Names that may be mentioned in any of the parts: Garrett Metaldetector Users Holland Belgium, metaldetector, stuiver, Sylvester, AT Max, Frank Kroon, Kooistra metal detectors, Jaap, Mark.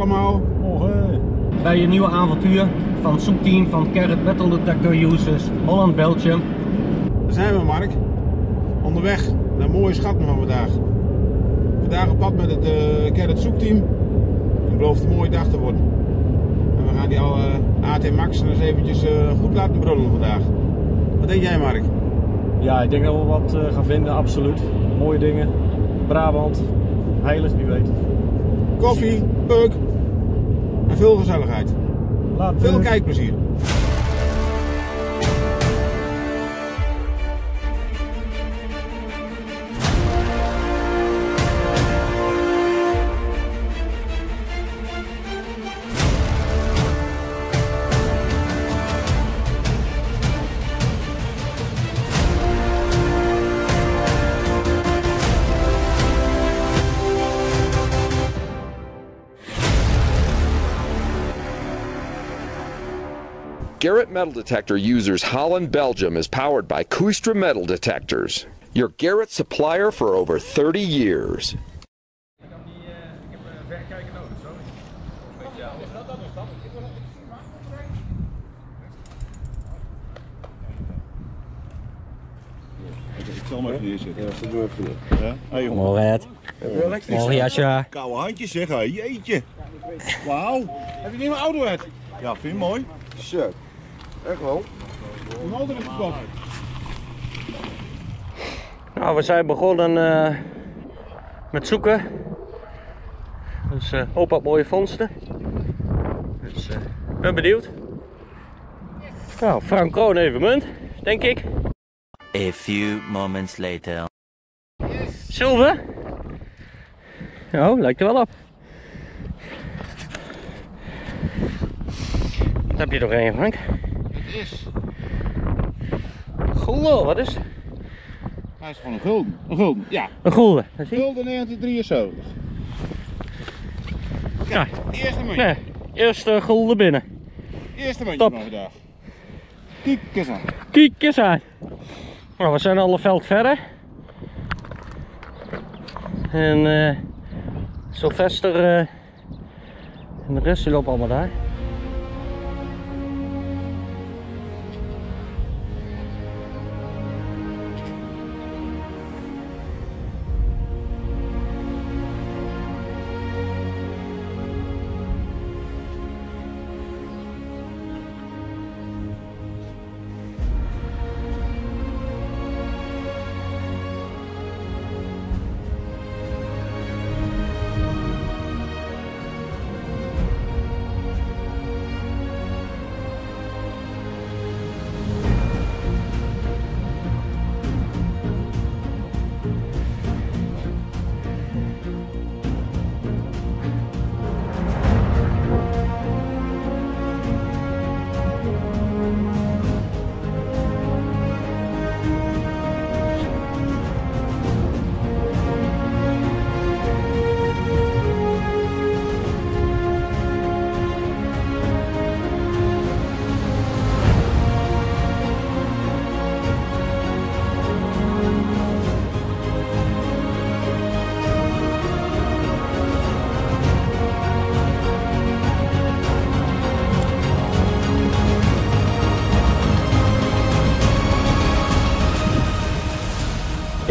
allemaal. Oh, hey. Bij een nieuwe avontuur van het zoekteam van Garrett Metaldetector Users Holland Belgium. Daar zijn we, Mark. Onderweg naar een mooie schat van vandaag. Vandaag op pad met het Garrett zoekteam. Het belooft een mooie dag te worden. En we gaan die al AT Max eens eventjes goed laten brullen vandaag. Wat denk jij, Mark? Ja, ik denk dat we wat gaan vinden, absoluut. Mooie dingen. Brabant, heilig, wie weet. Koffie, puk en veel gezelligheid. Laten veel kijkplezier. Garrett Metaldetector Users Holland Belgium is powered by Kooistra metal detectors. Your Garrett supplier for over 30 years. Mooi jasje. Koude handjes zeg, jeetje. Wauw. Heb je niet meer auto uit? Ja, vind je mooi? Zo. Echt wel. Hoe oud is het pas? Nou, we zijn begonnen met zoeken. Dus hoop op mooie vondsten. Dus ik ben benieuwd. Nou, Frank Kroon even munt, denk ik. A few moments later. Zilver? Nou, lijkt er wel op. Wat heb je er nog één, Frank? Is. Goh, wat is het? Hij is gewoon een gulden. Een gulden, ja. Een gulden. Een gulden 1973. Ja, de eerste muntje. Nee, eerste gulden binnen. Eerste muntje van vandaag. Kijk eens aan. Kijk eens aan. Nou, we zijn al een veld verder. En Sylvester en de rest die lopen allemaal daar.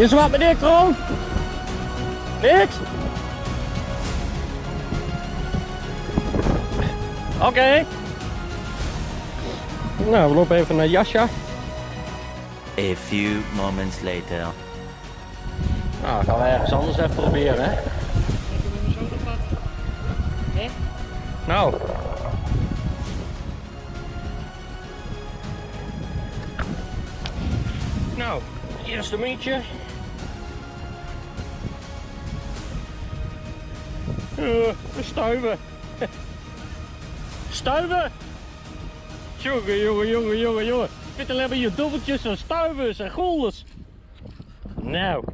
Is er wat, meneer Kroon? Niks? Oké. Nou, we lopen even naar Jascha. A few moments later. Nou, gaan we ergens anders even proberen, hè? Nou. Nou, eerste muntje. Stuiven. Stuiven! Jongen. Dit hebben hier dubbeltjes en stuivers en golders. Nou.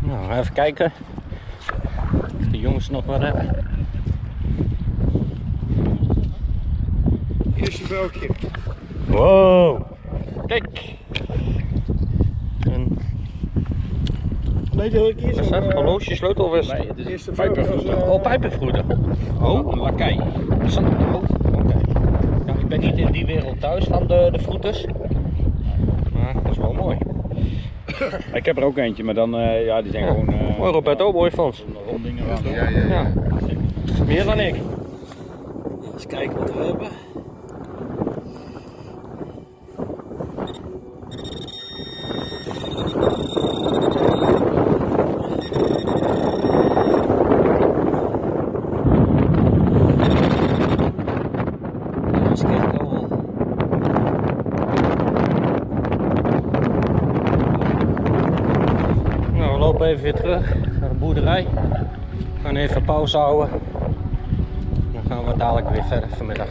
Nou, even kijken of de jongens nog wat hebben. Eerste belkje. Wow. Kijk. Een Nee, dat ik hier zo... Staat horloge, sleutel of is het? Nee, het is pijpenvroeder. Oh, pijpenvroeder. Oh, een lakai. Dat is een hoofd. Oké. Nou, ik ben niet in die wereld thuis van de vroeters. Maar dat is wel mooi. Ik heb er ook eentje, maar dan, ja, die zijn gewoon... mooi Roberto, mooi Frans. Ja. Meer dan ik. Eens kijken wat we hebben. Even weer terug naar de boerderij. We gaan even pauze houden. Dan gaan we dadelijk weer verder vanmiddag.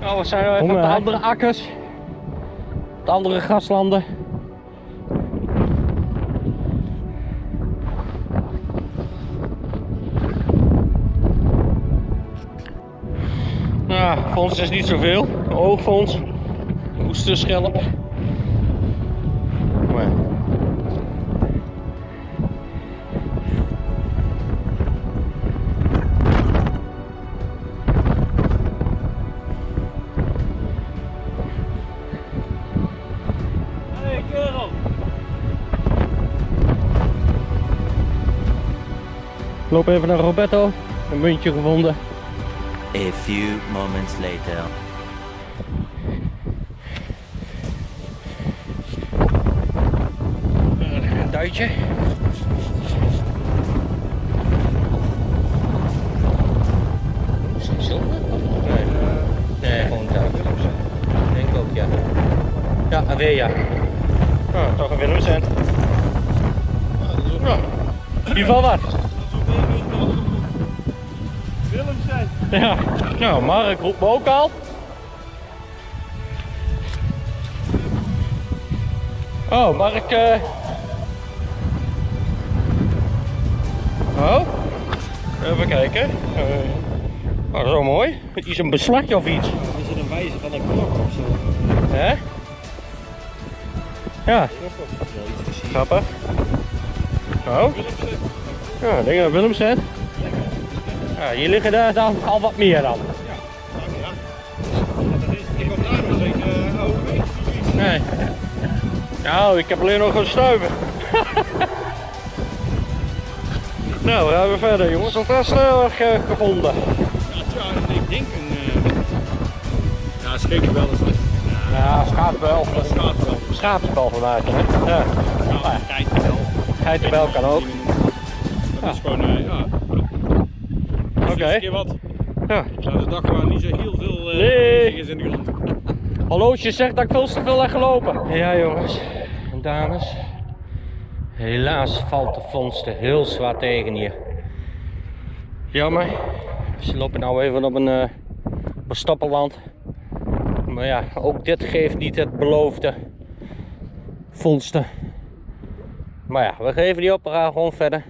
Nou, we zijn even op de andere akkers. Op de andere graslanden. Ons is niet zoveel, een oog voor ons, een oesterschelp. Maar ja. Hey, kerel! Loop even naar Roberto, een muntje gevonden. A few moments later. Een duitje. Is het zilver? Nee, gewoon een duitje. Denk ik ook, ja. Ja, een weer ja. Nou, toch een Willem zijn. Nou, in ieder geval wat. Ja, nou Mark roept me ook al. Oh, Mark... Oh, even kijken. Oh, zo mooi. Is een beslagje of iets? Is het een wijze van een klok of zo? Hè? Ja. Grappig. Oh. Ja, ik denk dat Willem zet. Ja, hier liggen er dan al wat meer dan. Ja, ja. Ik kom daar nog geen oude weg. Nee. Nou, ik heb alleen nog een stuiver. Nou, we gaan weer verder jongens. Wat was er gevonden? Ja, trouwens, ik denk een... Ja, schrik wel eens. Ja, schaapbel. Schaapbel vanuit, hè? Ja. Nou, geitenbel. Geitenbel kan ook. Dat is gewoon, oké. Een keer wat. Ja. Nou, de dag waren niet zo heel veel dingen in de grond. Hallootje zegt dat ik veel te veel heb gelopen. Ja jongens en dames. Helaas valt de vondsten heel zwaar tegen hier. Jammer. Ze lopen nou even op een stappenland. Maar ja, ook dit geeft niet het beloofde vondsten. Maar ja, we geven die op. We gaan gewoon verder.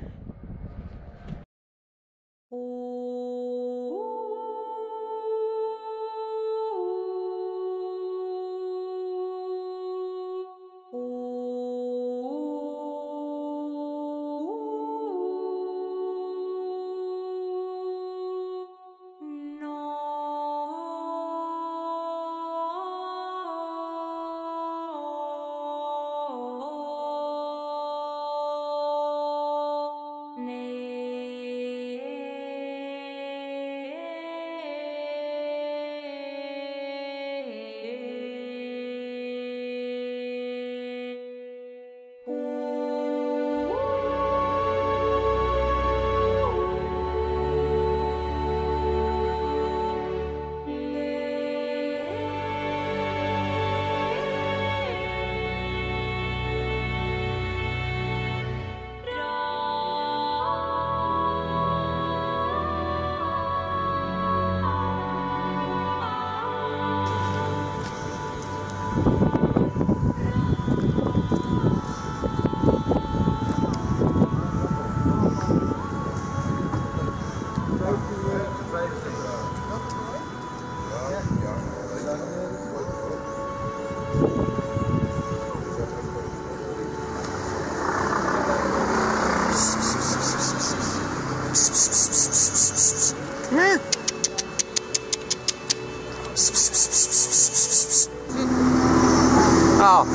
Nou,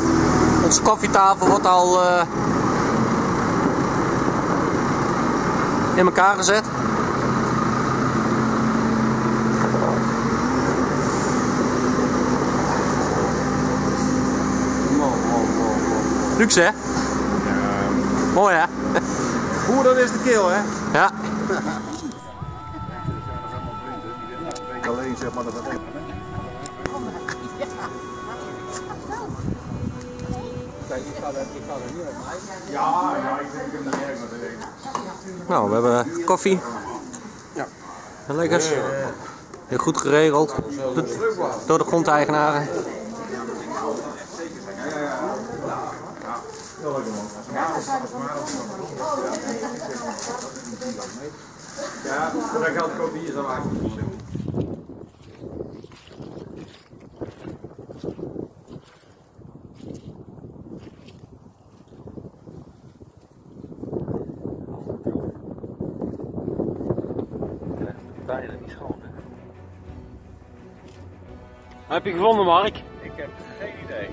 onze koffietafel wordt al in elkaar gezet. Luxe, hè? Ja. Mooi, hè? Hoe dan is de keel, hè? Ja. Alleen zeg maar dat het... Ja, ik denk hem niet erg. Nou, we hebben koffie. Ja. En lekkers. Heel goed geregeld. Door de grondeigenaren. Ja, dat geldt ook hier zo eigenlijk. Bijna niet schoon, hè? Heb je gevonden, Mark? Ik heb geen idee.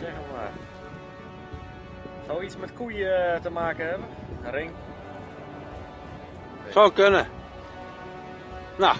Zeg maar. Zou iets met koeien te maken hebben? Een ring? Nee. Zou kunnen. Nou.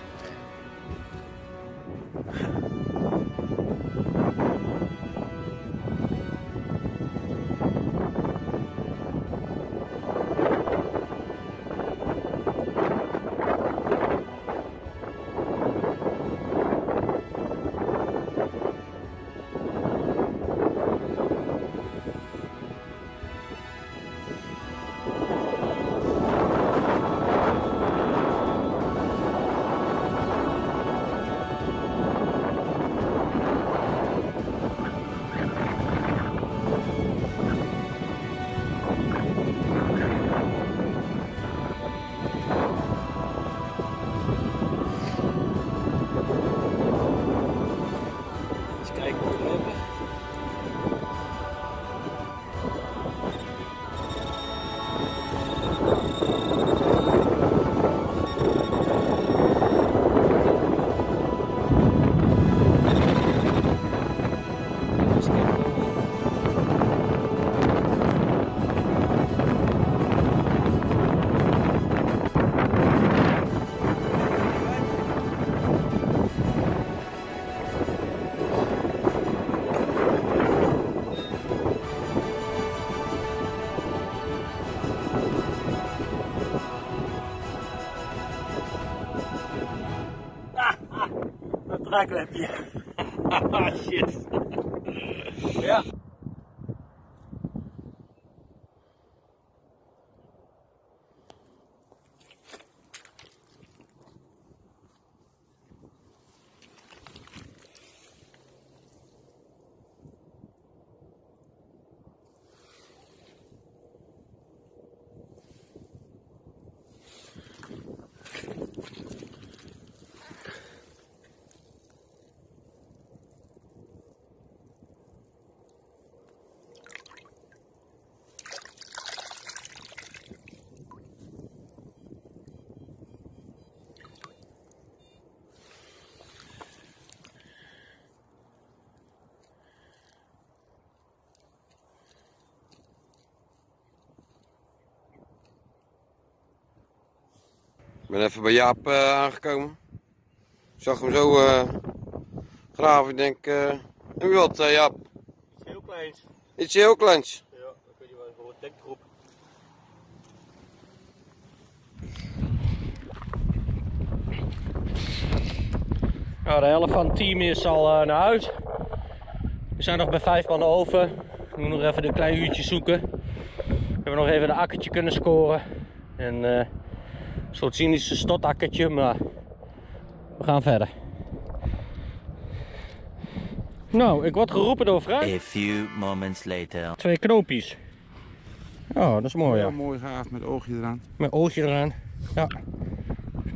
Draaklepje. Haha, shit. Ja. Ik ben even bij Jaap aangekomen. Ik zag hem zo graven. Ik denk, en wat Jaap? Iets heel kleins. Iets heel kleins? Ja, ik weet niet wat, voor een dekgroep. Nou, de helft van het team is al naar huis. We zijn nog bij 5 man over. We moeten nog even een klein uurtje zoeken. We hebben nog even een akkertje kunnen scoren. En, een soort cynische stotakkertje, maar we gaan verder. Nou, ik word geroepen door Frank. A few moments later. 2 knoopjes. Oh, dat is mooi, ja. Ja, mooi gaaf met oogje eraan. Met oogje eraan, ja.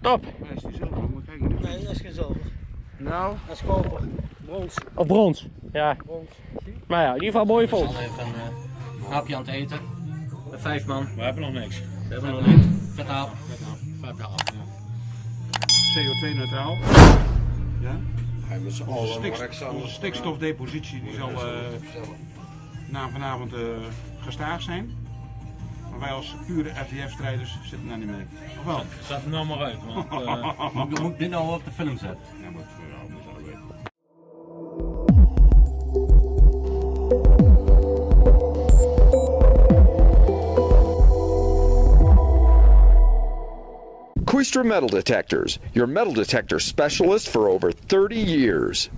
Top. Maar is die zilver? Moet kijken. Nee, dat is geen zilver. Nou, dat is koper. Brons. Of brons, ja. Brons. Maar ja, in ieder geval mooie vondst. We zijn even een hapje aan het eten. Met 5 man. We hebben nog niks. We hebben nog niks. Vet aap. 5 jaar. CO2 neutraal. Ja? Hij met z'n allen onze stikstofdepositie die zal na vanavond gestaag zijn. Maar wij als pure RTF-strijders zitten daar niet mee. Of wel? Zet hem nou maar uit. Want, moet dit nou op de film zetten? Ja, maar dat zal ik weten. Kooistra Metal Detectors, your metal detector specialist for over 30 years.